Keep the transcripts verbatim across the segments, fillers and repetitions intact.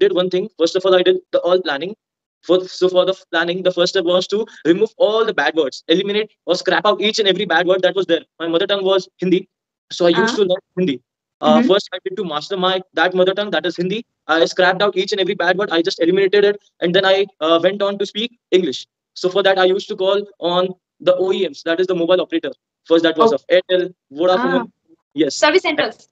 did one thing. First of all, I did the all planning. For, so for the planning, the first step was to remove all the bad words, eliminate or scrap out each and every bad word that was there. My mother tongue was Hindi. So I used uh-huh. to learn Hindi. Uh, mm-hmm. First, I did to master my that mother tongue, that is Hindi. I scrapped out each and every bad word. I just eliminated it. And then I uh, went on to speak English. So for that, I used to call on the O E Ms, that is the mobile operator. First, that was oh. of Airtel, Vodafone. Ah. Yes. Service centers.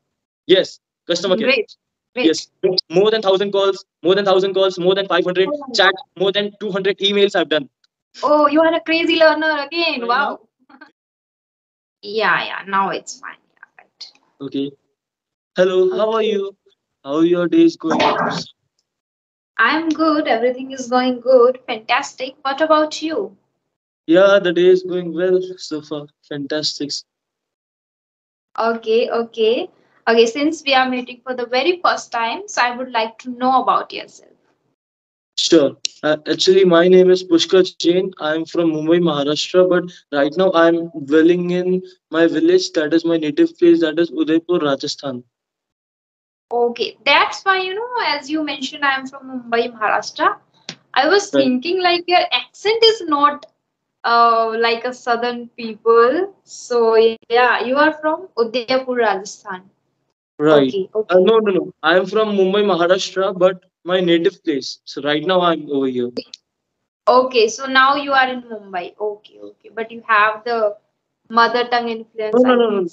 Yes. Customer care. Great. Great. Yes. More than one thousand calls, more than one thousand calls, more than five hundred oh. chat, more than two hundred emails I've done. Oh, you are a crazy learner again. Wow. yeah, yeah. Now it's fine. Yeah, right. Okay. Hello, how are you? How are your days going? I'm good. Everything is going good. Fantastic. What about you? Yeah, the day is going well so far. Fantastic. Okay, okay. Okay, since we are meeting for the very first time, so I would like to know about yourself. Sure. Uh, actually, my name is Pushkar Jain. I'm from Mumbai, Maharashtra, but right now I'm dwelling in my village. That is my native place. That is Udaipur, Rajasthan. Okay, that's why, you know, as you mentioned, I'm from Mumbai, Maharashtra. I was right. thinking like your accent is not uh, like a southern people. So yeah, you are from Udaipur, Rajasthan. Right. Okay, okay. Uh, no, no, no. I'm from Mumbai, Maharashtra, but my native place. So right now I'm over here. Okay, so now you are in Mumbai. Okay, okay. But you have the mother tongue influence. No, no, no, no.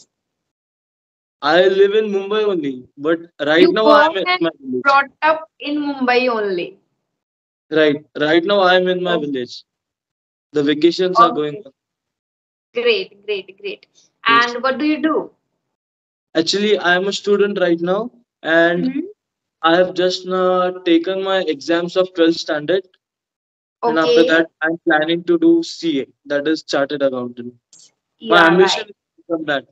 I live in Mumbai only, but right you now I'm in my village. Brought up in Mumbai only. Right. Right now I'm in my okay. village. The vacations okay. are going on. Great, great, great. And yes. what do you do? Actually, I'm a student right now, and mm-hmm. I have just uh, taken my exams of twelfth standard. Okay. And after that, I'm planning to do C A, that is Chartered Accountant. Yeah, my ambition right. is to become that.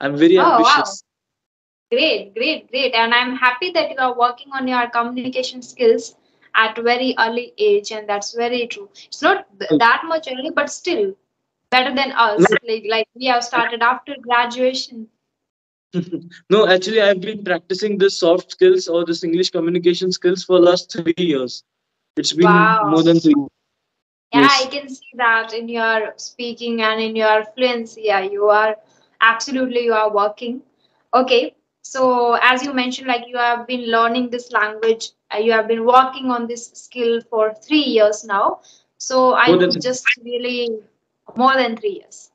I'm very oh, ambitious. Wow. Great, great, great. And I'm happy that you are working on your communication skills at a very early age. And that's very true. It's not that much early, but still better than us. Like, like we have started after graduation. No, actually, I've been practicing this soft skills or this English communication skills for the last three years. It's been wow. more than three years. Yeah, yes. I can see that in your speaking and in your fluency. Yeah, you are. Absolutely, you are working. Okay, so as you mentioned, like you have been learning this language, uh, you have been working on this skill for three years now. So I would just really more than three years.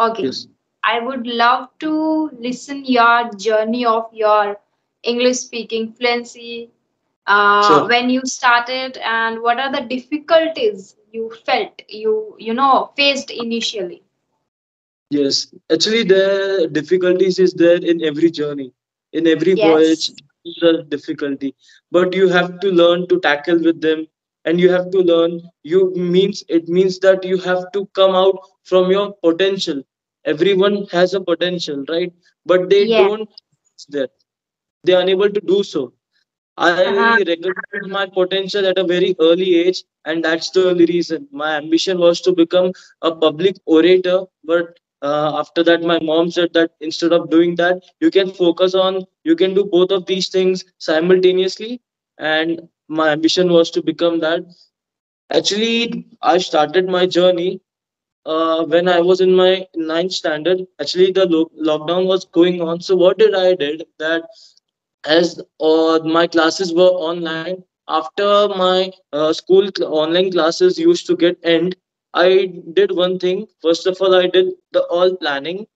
Okay, yes. I would love to listen your journey of your English speaking fluency uh, sure. when you started, and what are the difficulties you felt you you know faced initially. Yes, actually, the difficulties is there in every journey, in every voyage, yes. the difficulty. But you have to learn to tackle with them, and you have to learn. You means it means that you have to come out from your potential. Everyone has a potential, right? But they yeah. don't. That they are unable to do so. I uh-huh. recognized my potential at a very early age, and that's the only reason. My ambition was to become a public orator, but. Uh, after that, my mom said that instead of doing that, you can focus on, you can do both of these things simultaneously. And my ambition was to become that. Actually, I started my journey uh, when I was in my ninth standard. Actually, the lo lockdown was going on. So what did I did that as uh, my classes were online, after my uh, school online classes used to get end, I did one thing. First of all, I did the all planning.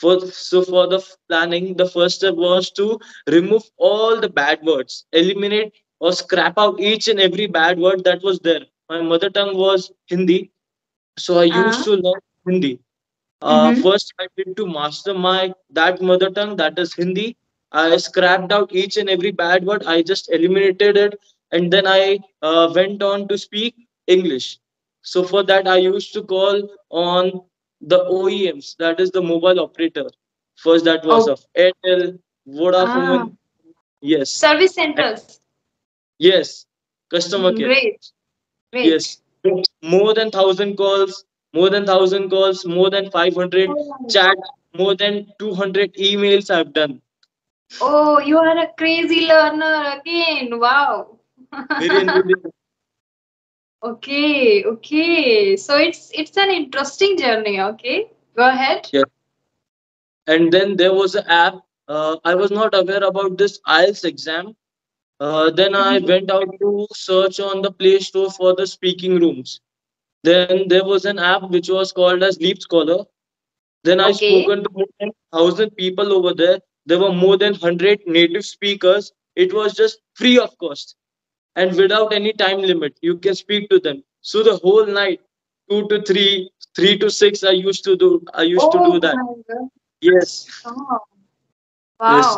For, so for the planning, the first step was to remove all the bad words, eliminate or scrap out each and every bad word that was there. My mother tongue was Hindi. So I uh-huh. used to learn Hindi. Uh, mm-hmm. First, I did to master my that mother tongue, that is Hindi. I scrapped out each and every bad word. I just eliminated it. And then I uh, went on to speak English. So for that, I used to call on the O E Ms, that is the mobile operator. First, that was oh. of Airtel, Vodafone. Ah. Yes. Service centers. Yes. Customer care. Great. Great. Yes. More than one thousand calls, more than one thousand calls, more than five hundred oh, wow. chat, more than two hundred emails I've done. Oh, you are a crazy learner again. Wow. Very interesting. Okay, okay. So it's it's an interesting journey. Okay, go ahead. Yeah. And then there was an app. Uh, I was not aware about this I E L T S exam. Uh, then I went out to search on the Play Store for the speaking rooms. Then there was an app which was called as Leap Scholar. Then I okay. spoken to more than one thousand people over there. There were more than one hundred native speakers. It was just free of cost and without any time limit. You can speak to them. So the whole night, two to three, three to six, I used to do. I used oh to do that. My God. Yes. Oh. Wow. Yes.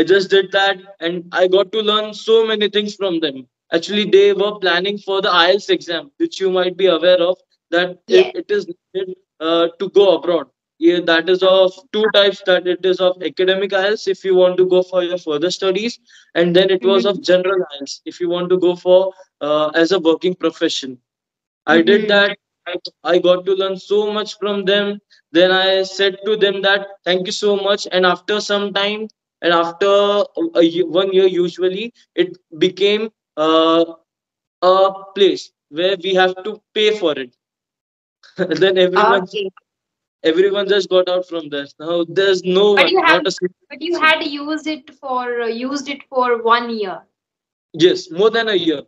I just did that and I got to learn so many things from them. Actually, they were planning for the I E L T S exam, which you might be aware of, that yeah. it, it is needed uh, to go abroad. Yeah, that is of two types, that it is of academic I E L T S if you want to go for your further studies, and then it was mm-hmm. of general I E L T S if you want to go for uh, as a working profession. I mm-hmm. did that. I, I got to learn so much from them. Then I said to them that thank you so much, and after some time and after a year, one year usually it became uh, a place where we have to pay for it. Then everyone okay. everyone just got out from there. Now there's no but one. You have, but you had used it for uh, used it for one year. Yes, more than a year.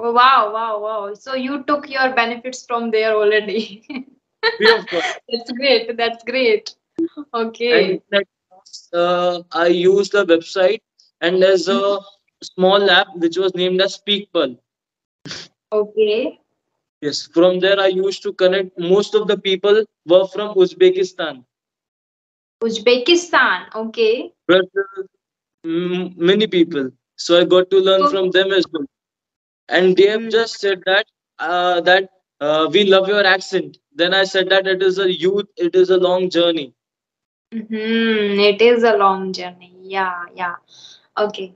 Oh, wow, wow, wow. So you took your benefits from there already. Yeah, of course. That's great. That's great. Okay. And, uh, I used the website and there's a small app which was named as SpeakPal. Okay. Yes. From there, I used to connect. Most of the people were from Uzbekistan. Uzbekistan. Okay. But uh, m many people. So I got to learn okay. from them as well. And they have just said that uh, that uh, we love your accent. Then I said that it is a youth, it is a long journey. Mm-hmm. It is a long journey. Yeah, yeah. Okay.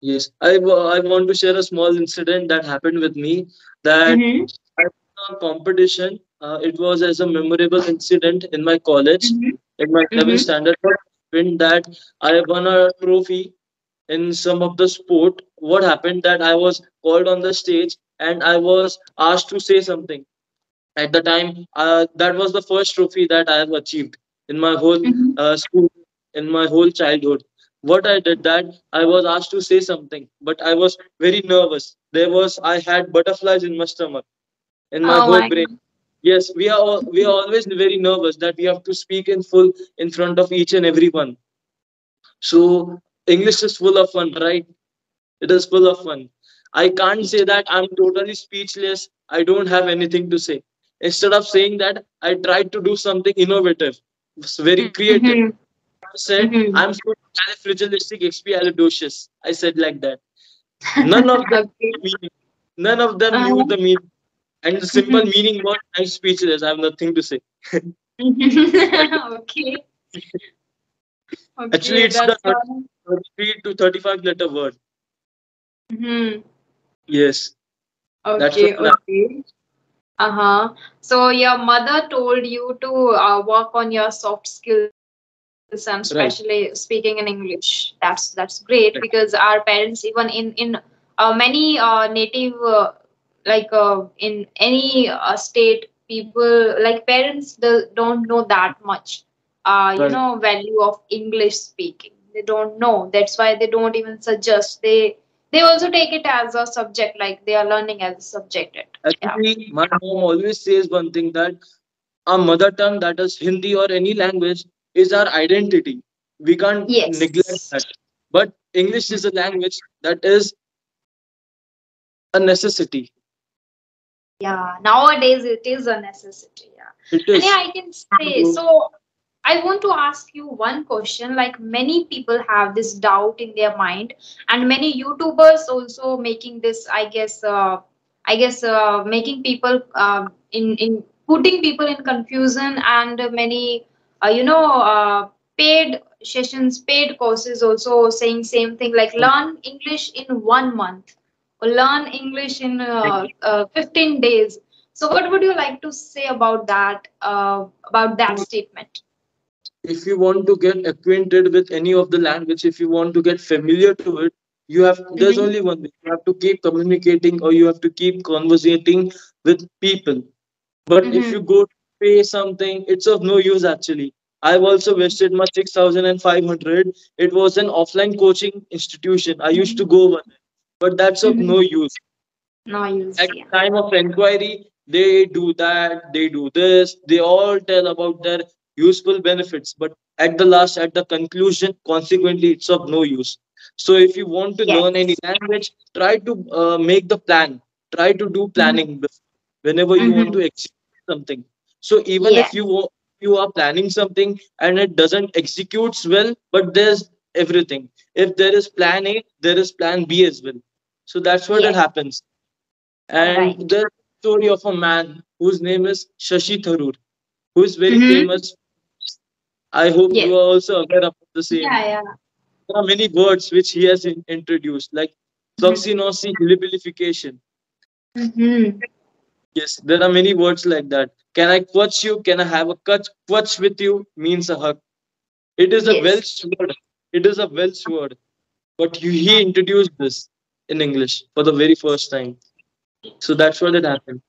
Yes, I, I want to share a small incident that happened with me. That mm-hmm. I won a competition. Uh, it was as a memorable incident in my college, mm-hmm. in my eleventh mm-hmm. standard. That I won a trophy in some of the sport. What happened that I was called on the stage and I was asked to say something. At the time, uh, that was the first trophy that I have achieved in my whole mm-hmm. uh, school, in my whole childhood. What I did that, I was asked to say something, but I was very nervous. There was, I had butterflies in my stomach, in my oh whole my brain. God. Yes, we are all, we are always very nervous that we have to speak in full in front of each and everyone. So English is full of fun, right? It is full of fun. I can't say that I'm totally speechless. I don't have anything to say. Instead of saying that, I tried to do something innovative. It's very creative. Mm-hmm. I said, mm-hmm. I'm so califragilistic, expialidocious. I said like that. None of them knew the meaning. None of them knew the meaning. And the simple mm-hmm. meaning was, I'm speechless. I have nothing to say. Okay. Okay, actually, it's the thirty-three to thirty-five letter word. Mm-hmm. Yes. Okay. Okay. Uh huh. So your mother told you to uh, work on your soft skills and especially right. speaking in English. That's that's great right. because our parents, even in in uh, many uh, native uh, like uh, in any uh, state, people like parents do, don't know that much. Uh, you right. know, value of English speaking. They don't know. That's why they don't even suggest. They they also take it as a subject, like they are learning as a subject. Actually, yeah. my mom always says one thing that our mother tongue, that is Hindi or any language, is our identity. We can't yes. neglect that. But English is a language that is a necessity. Yeah, nowadays it is a necessity. Yeah, it is. And yeah, I can say so. I want to ask you one question, like many people have this doubt in their mind and many YouTubers also making this, I guess, uh, I guess uh, making people uh, in, in putting people in confusion and many, uh, you know, uh, paid sessions, paid courses also saying same thing like learn English in one month or learn English in uh, uh, fifteen days. So what would you like to say about that, uh, about that statement? if you want to get acquainted with any of the language, if you want to get familiar to it, you have, there's only one way. You have to keep communicating, or you have to keep conversating with people. But mm-hmm. if you go to pay something, it's of no use actually. I've also wasted my six thousand five hundred. It was an offline coaching institution. I used to go one, but that's of no use. No use. At yeah. time of inquiry, they do that, they do this, they all tell about their useful benefits, but at the last, at the conclusion, consequently, it's of no use. So if you want to yes. learn any language, try to uh, make the plan. Try to do planning mm-hmm. whenever you mm-hmm. want to execute something. So even yeah. if you you are planning something and it doesn't executes well, but there's everything. If there is plan A, there is plan B as well. So that's what yeah. it happens. And right. there's a story of a man whose name is Shashi Tharoor, who is very mm-hmm. famous. I hope yes. you are also aware of the same. Yeah, yeah. There are many words which he has in introduced, like toxinosy libilification. Mm-hmm. Yes, there are many words like that. Can I quatch you? Can I have a quatch? Quatch with you means a hug. It is a yes. Welsh word. It is a Welsh word. But you, he introduced this in English for the very first time. So that's what it happened.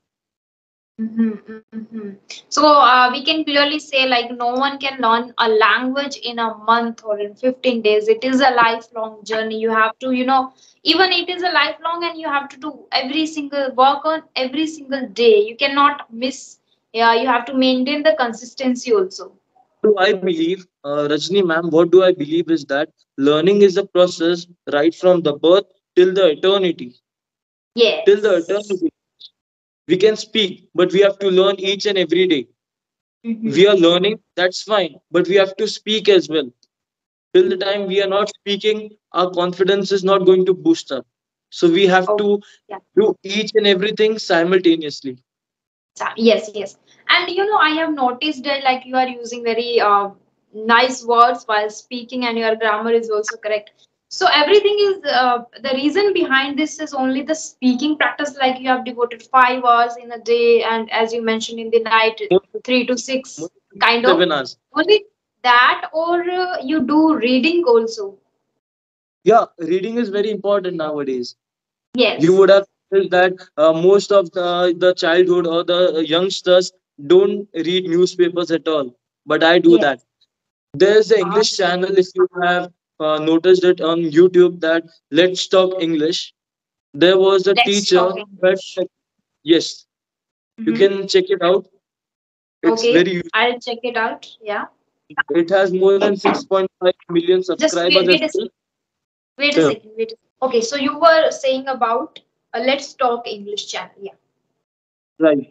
Mm-hmm, mm-hmm. So uh, we can clearly say, like, no one can learn a language in a month or in fifteen days. It is a lifelong journey. You have to, you know, even it is a lifelong, and you have to do every single work on every single day. You cannot miss. Yeah, you have to maintain the consistency also. So I believe, uh, Rajni ma'am, what do I believe is that learning is a process right from the birth till the eternity. Yes. Till the eternity. We can speak, but we have to learn each and every day. Mm-hmm. We are learning, that's fine, but we have to speak as well. Till the time we are not speaking, our confidence is not going to boost up. So we have oh, to yeah. do each and everything simultaneously. Yes, yes. And you know, I have noticed that, like, you are using very uh, nice words while speaking, and your grammar is also correct. So everything is, uh, the reason behind this is only the speaking practice, like you have devoted five hours in a day, and as you mentioned in the night, three to six kind of, hours. Only that, or uh, you do reading also. Yeah, reading is very important nowadays. Yes. You would have noticed that uh, most of the, the childhood or the youngsters don't read newspapers at all, but I do yes. that. There's the English channel, if you have Uh, noticed it on YouTube, that Let's Talk English. There was a Let's teacher. But, yes, mm-hmm. you can check it out. It's okay, very useful. I'll check it out. Yeah. It has more than six point five million subscribers. Just wait, wait, a second. wait a second. Wait a second. Okay, so you were saying about a Let's Talk English channel. Yeah. Right.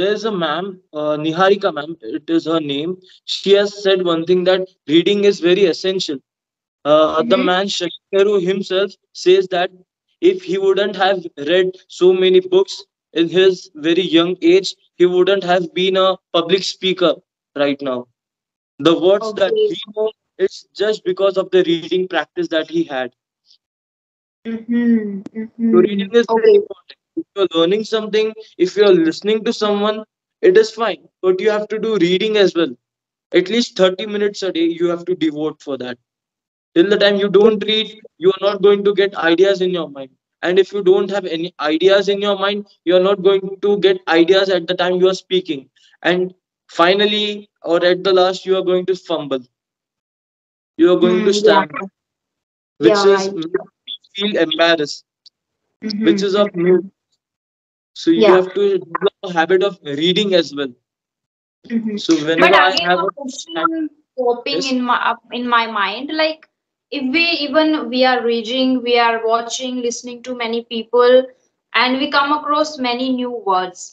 There's a ma'am, uh, Niharika ma'am. It is her name. She has said one thing, that reading is very essential. Uh, mm-hmm. The man Shakeru himself says that if he wouldn't have read so many books in his very young age, he wouldn't have been a public speaker right now. The words okay. that he knows, it's just because of the reading practice that he had. Mm-hmm. Mm-hmm. So reading is okay. very important. If you're learning something, if you're listening to someone, it is fine. But you have to do reading as well. At least thirty minutes a day you have to devote for that. Till the time you don't read, you are not going to get ideas in your mind. And if you don't have any ideas in your mind, you are not going to get ideas at the time you are speaking. And finally, or at the last, you are going to fumble. You are going mm, to stammer, yeah. which yeah, is feel embarrassed, mm-hmm. which is of you. So you yeah. have to develop a habit of reading as well. Mm-hmm. So whenever but I have a coping yes. in my in my mind, like, if we even we are reading, we are watching, listening to many people, and we come across many new words.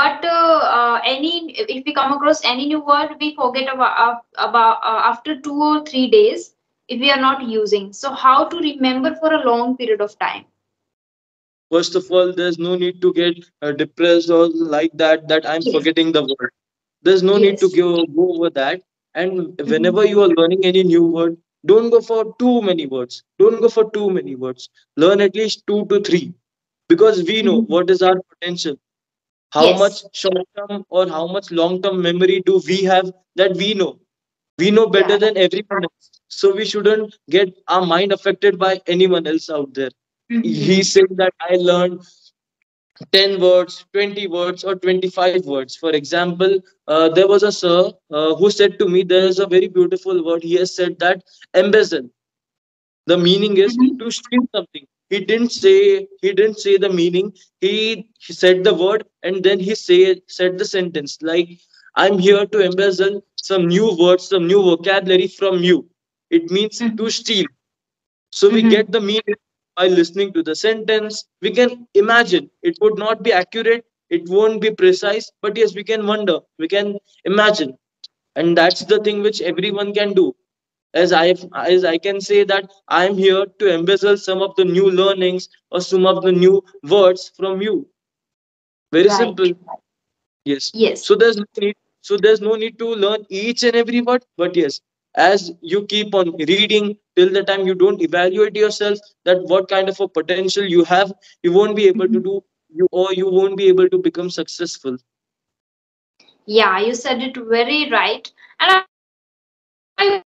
But uh, uh, any if we come across any new word, we forget about about uh, after two or three days if we are not using. So how to remember for a long period of time? First of all, there's no need to get uh, depressed or like that. That I'm yes. forgetting the word. There's no yes. need to go, go over that. And whenever you are learning any new word, don't go for too many words. Don't go for too many words. Learn at least two to three, because we know what is our potential. How yes. much short-term or how much long-term memory do we have, that we know. We know better yeah. than everyone else. So we shouldn't get our mind affected by anyone else out there. Mm-hmm. He said that I learned ten words, twenty words or twenty-five words. For example, uh, there was a sir uh, who said to me, there is a very beautiful word. He has said that embezzle. The meaning is mm-hmm. to steal something. He didn't say, he didn't say the meaning. He, he said the word and then he say, said the sentence like, I'm here to embezzle some new words, some new vocabulary from you. It means mm-hmm. to steal. So mm-hmm. we get the meaning by listening to the sentence. We can imagine. It would not be accurate. It won't be precise. But yes, we can wonder. We can imagine. And that's the thing which everyone can do. As I, as I can say that I'm here to embezzle some of the new learnings or some of the new words from you. Very right. simple. Yes. Yes. So there's no need, so there's no need to learn each and every word. But yes, as you keep on reading till the time you don't evaluate yourself that what kind of a potential you have, you won't be able to do you or you won't be able to become successful. Yeah, you said it very right. And I, I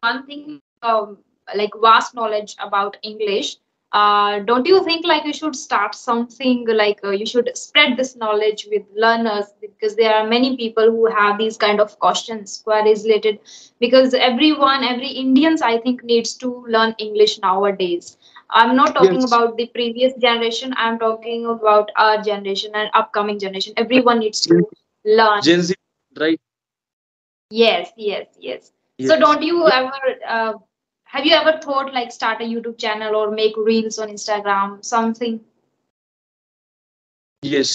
one thing um, like vast knowledge about English. Uh, don't you think like you should start something like uh, you should spread this knowledge with learners, because there are many people who have these kind of questions, queries related, because everyone, every Indians, I think needs to learn English nowadays. I'm not talking yes. about the previous generation. I'm talking about our generation and upcoming generation. Everyone needs to learn. Gen Z, right? Yes, yes, yes. yes. So don't you ever... Uh, Have you ever thought like start a YouTube channel or make reels on Instagram, something? Yes,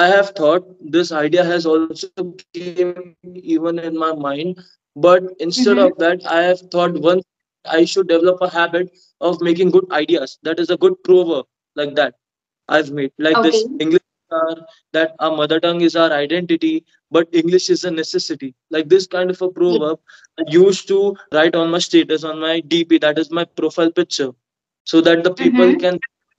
I have thought this idea has also came even in my mind. But instead mm-hmm. of that, I have thought one, I should develop a habit of making good ideas. That is a good proverb like that I've made like okay. this English uh, that our mother tongue is our identity, but English is a necessity. Like this kind of a proverb. Yeah. I used to write on my status, on my D P, that is my profile picture, so that the people mm-hmm. can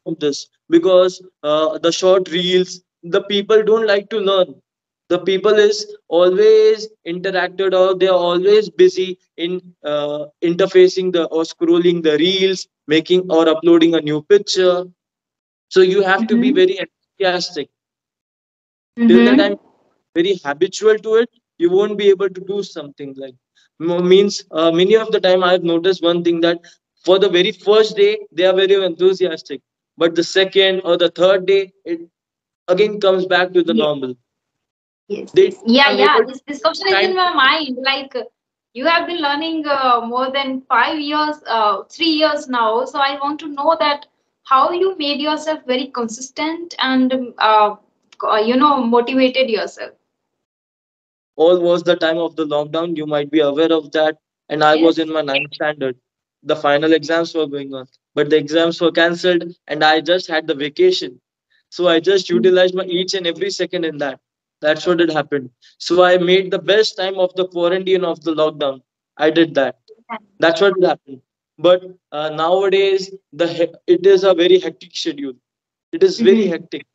learn this, because uh, the short reels, the people don't like to learn. The people is always interacted, or they are always busy in uh, interfacing the or scrolling the reels, making or uploading a new picture. So you have mm-hmm. to be very enthusiastic. Mm-hmm. Till the time very habitual to it, you won't be able to do something like. Means uh, many of the time I have noticed one thing, that for the very first day they are very enthusiastic, but the second or the third day it again comes back to the yes. normal. Yes. They yeah, yeah. This discussion is in my mind. Like you have been learning uh, more than five years, uh, three years now. So I want to know that how you made yourself very consistent and uh, you know motivated yourself. All was the time of the lockdown. You might be aware of that. And I yes. was in my ninth standard. The final exams were going on, but the exams were cancelled and I just had the vacation. So I just utilized my each and every second in that. That's what had happened. So I made the best time of the quarantine, of the lockdown. I did that. That's what happened. But uh, nowadays, the it is a very hectic schedule. It is very hectic.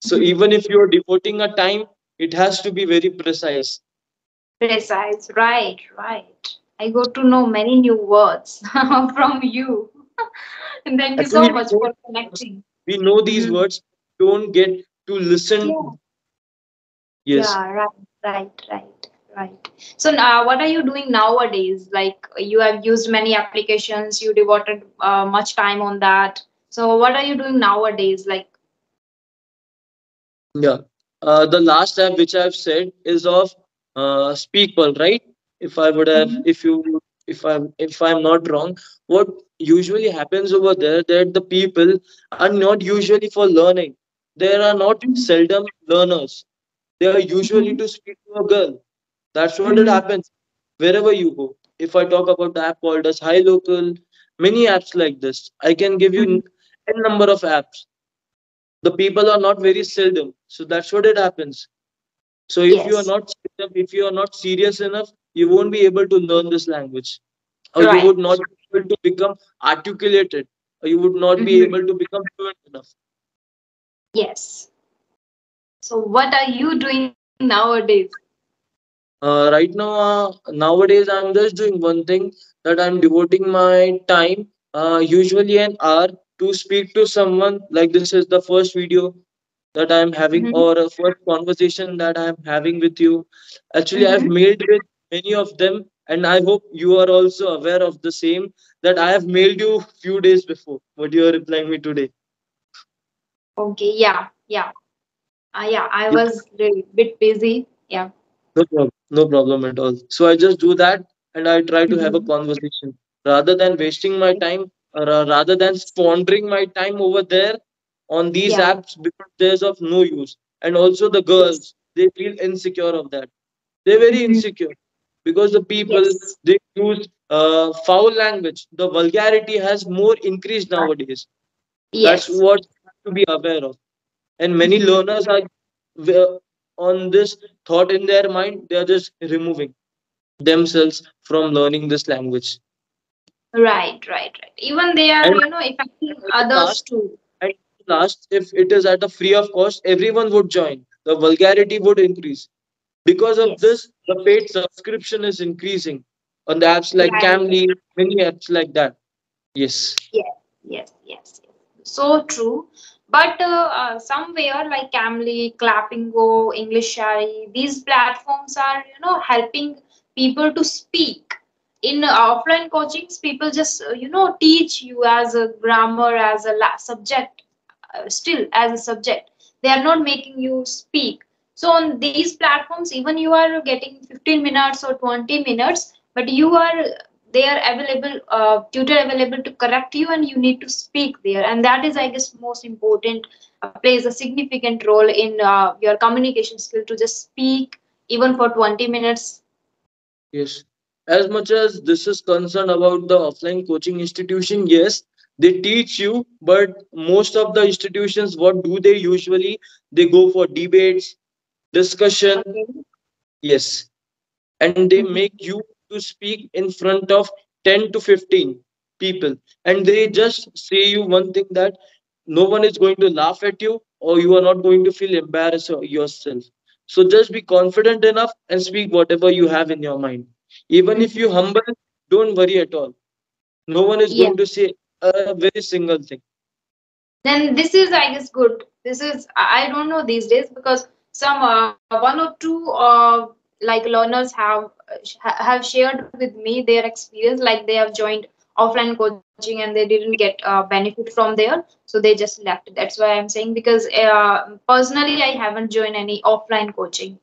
So even if you're devoting a time, it has to be very precise. Precise, right, right. I got to know many new words from you. And thank you so we, much for connecting. We know these mm-hmm. words, don't get to listen. Yeah. Yes. Yeah, right, right, right, right. So uh, what are you doing nowadays? Like you have used many applications, you devoted uh, much time on that. So what are you doing nowadays? Like? Yeah. Uh, the last app which I've said is of uh, SpeakPal, right? If I would have, mm-hmm. if you, if I'm, if I'm not wrong, what usually happens over there that the people are not usually for learning. They are not seldom learners. They are usually to speak to a girl. That's what mm-hmm. it happens wherever you go. If I talk about the app called as Hi Local, many apps like this, I can give you mm-hmm. n number of apps. The people are not very seldom. So that's what it happens. So if yes. you are not if you are not serious enough, you won't be able to learn this language. Or right. you would not be able to become articulated. Or you would not mm-hmm. be able to become fluent enough. Yes. So what are you doing nowadays? Uh, right now, uh, nowadays, I'm just doing one thing, that I'm devoting my time, uh, usually an hour, to speak to someone. Like this is the first video that I'm having, mm-hmm. or a first conversation that I'm having with you. Actually, mm-hmm. I've mailed with many of them, and I hope you are also aware of the same, that I have mailed you few days before, but you are replying me today. Okay, yeah, yeah. Uh, yeah, I was a bit busy, yeah. No problem. No problem at all. So I just do that, and I try to mm-hmm. have a conversation rather than wasting my time, or uh, rather than squandering my time over there on these yeah. apps, because there's of no use. And also the girls, they feel insecure of that. They're very mm-hmm. insecure because the people, yes. they use uh, foul language. The vulgarity has more increased nowadays. Yes. That's what you have to be aware of. And many learners are uh, on this thought in their mind, they are just removing themselves from learning this language. Right, right, right. Even they are, and you know, affecting others last, too. And last, if it is at a free of cost, everyone would join. The vulgarity would increase. Because of yes. this, the paid subscription is increasing on the apps like right. Cambly, many apps like that. Yes. Yes, yes, yes. So true. But uh, uh, somewhere like Cambly, Clapingo, English Shy, these platforms are, you know, helping people to speak. In uh, offline coachings, people just, uh, you know, teach you as a grammar, as a la subject, uh, still as a subject. They are not making you speak. So on these platforms, even you are getting fifteen minutes or twenty minutes, but you are... they are available, uh, tutor available to correct you, and you need to speak there. And that is, I guess, most important, uh, plays a significant role in uh, your communication skill, to just speak even for twenty minutes. Yes. As much as this is concerned about the offline coaching institution, yes, they teach you, but most of the institutions, what do they usually? They go for debates, discussion. Okay. Yes. And they make you to speak in front of ten to fifteen people, and they just say you one thing, that no one is going to laugh at you, or you are not going to feel embarrassed yourself. So just be confident enough and speak whatever you have in your mind. Even if you humble, don't worry at all. No one is yeah. going to say a very single thing. Then this is, I guess, good. This is, I don't know these days, because some uh, one or two uh, like learners have have shared with me their experience, like they have joined offline coaching and they didn't get uh, benefit from there, so they just left. That's why I'm saying, because uh, personally I haven't joined any offline coaching.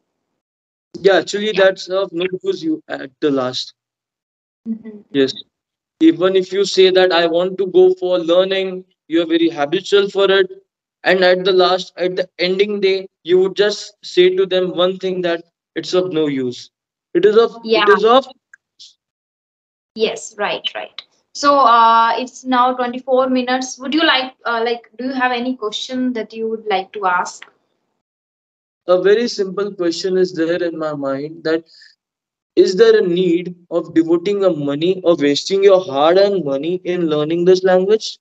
Yeah, actually yeah. that's of no use you at the last. Mm-hmm. Yes, even if you say that I want to go for learning, you're very habitual for it, and at the last, at the ending day, you would just say to them one thing, that it's of no use. It is of, yeah. it is of. Yes, right, right. So uh, it's now twenty-four minutes. Would you like, uh, like, do you have any question that you would like to ask? A very simple question is there in my mind, that is there a need of devoting your money or wasting your hard-earned money in learning this language?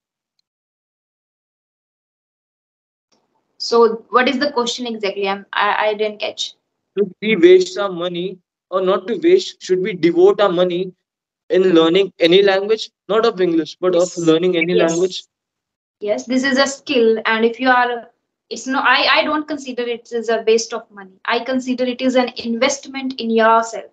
So what is the question exactly? I'm, I, I didn't catch. Should we waste our money, or not to waste, should we devote our money in learning any language, not of English, but yes. of learning any yes. language? Yes, this is a skill, and if you are, it's no, I, I don't consider it as a waste of money. I consider it is an investment in yourself.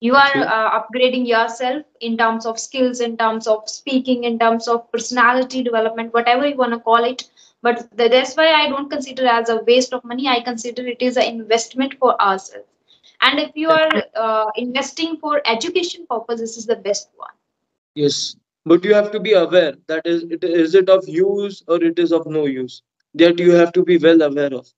You are okay. uh, upgrading yourself in terms of skills, in terms of speaking, in terms of personality development, whatever you want to call it. But the, that's why I don't consider it as a waste of money. I consider it is an investment for ourselves. And if you are uh, investing for education purpose, this is the best one. Yes, but you have to be aware that is, it, is it of use or it is of no use. That you have to be well aware of.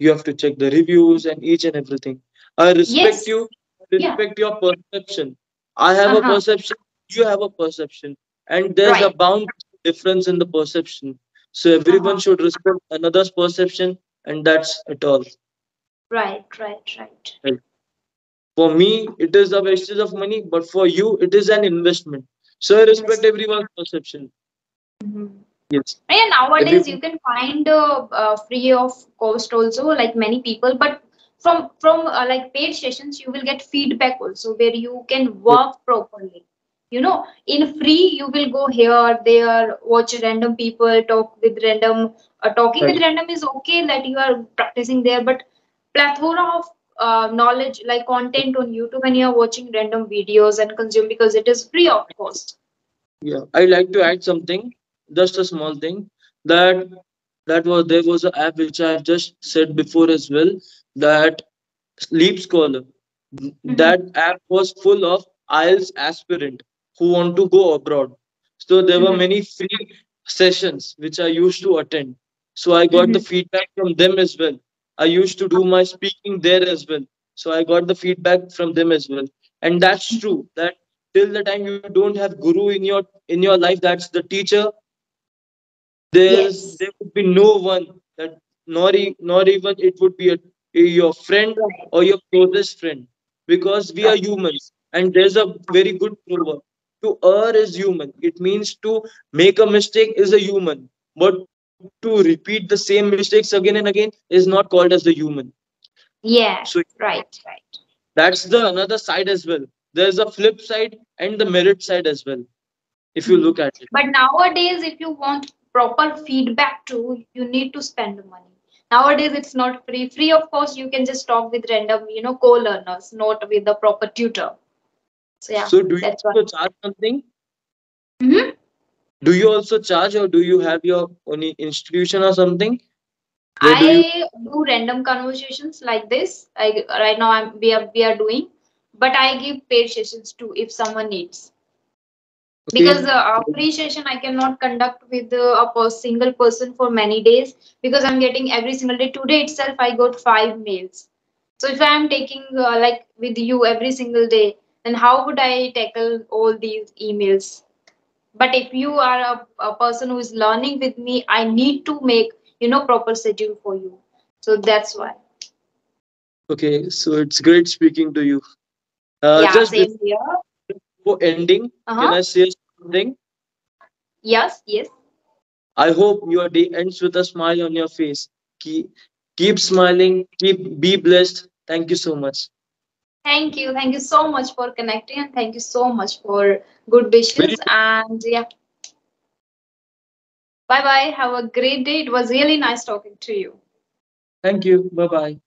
You have to check the reviews and each and everything. I respect yes. you. Respect yeah. your perception. I have uh-huh. a perception. You have a perception. And there's right. a bound difference in the perception. So everyone uh-huh. should respect another's perception, and that's it all. Right, right, right. Right. For me, it is a wastage of money, but for you, it is an investment. So I respect yes. everyone's perception. Mm-hmm. Yes. And nowadays, Every you can find uh, uh, free of cost also, like many people. But from from uh, like paid sessions, you will get feedback also where you can work properly. You know, in free, you will go here, there, watch random people, talk with random, uh, talking right. with random is okay that you are practicing there, but plethora of uh, knowledge, like content on YouTube, and you are watching random videos and consume because it is free of cost. Yeah, I like to add something, just a small thing that that was there was an app which I have just said before as well, that Leap Scholar. Mm-hmm. That app was full of I E L T S aspirant who want to go abroad. So there were many free sessions which I used to attend. So I got mm-hmm. the feedback from them as well. I used to do my speaking there as well. So I got the feedback from them as well. And that's true that till the time you don't have guru in your in your life, that's the teacher, there's yes. there would be no one that nor, e nor even it would be a, a, your friend or your closest friend, because we are humans. And there's a very good proverb. To err is human. It means to make a mistake is a human. But to repeat the same mistakes again and again is not called as the human. Yeah, so, right, right. That's the another side as well. There's a flip side and the merit side as well, if you look at it. But nowadays, if you want proper feedback too, you need to spend money. Nowadays, it's not free. Free, of course, you can just talk with random, you know, co-learners, not with the proper tutor. So, yeah, so do you also one. charge something? Mm-hmm. Do you also charge, or do you have your own institution or something? Where I do, you... do random conversations like this. I right now I'm we are we are doing, but I give paid sessions too if someone needs. Okay. Because uh, a free session I cannot conduct with uh, a single person for many days, because I'm getting every single day. Today itself I got five mails. So if I am taking uh, like with you every single day, and how would I tackle all these emails? But if you are a, a person who is learning with me, I need to make, you know, proper schedule for you. So that's why. Okay, so it's great speaking to you. Uh, yeah, just same here. For ending, uh-huh. can I say something? Yes, yes. I hope your day ends with a smile on your face. Keep, keep smiling. Keep be blessed. Thank you so much. Thank you. Thank you so much for connecting, and thank you so much for good wishes. And yeah. Bye-bye. Have a great day. It was really nice talking to you. Thank you. Bye-bye.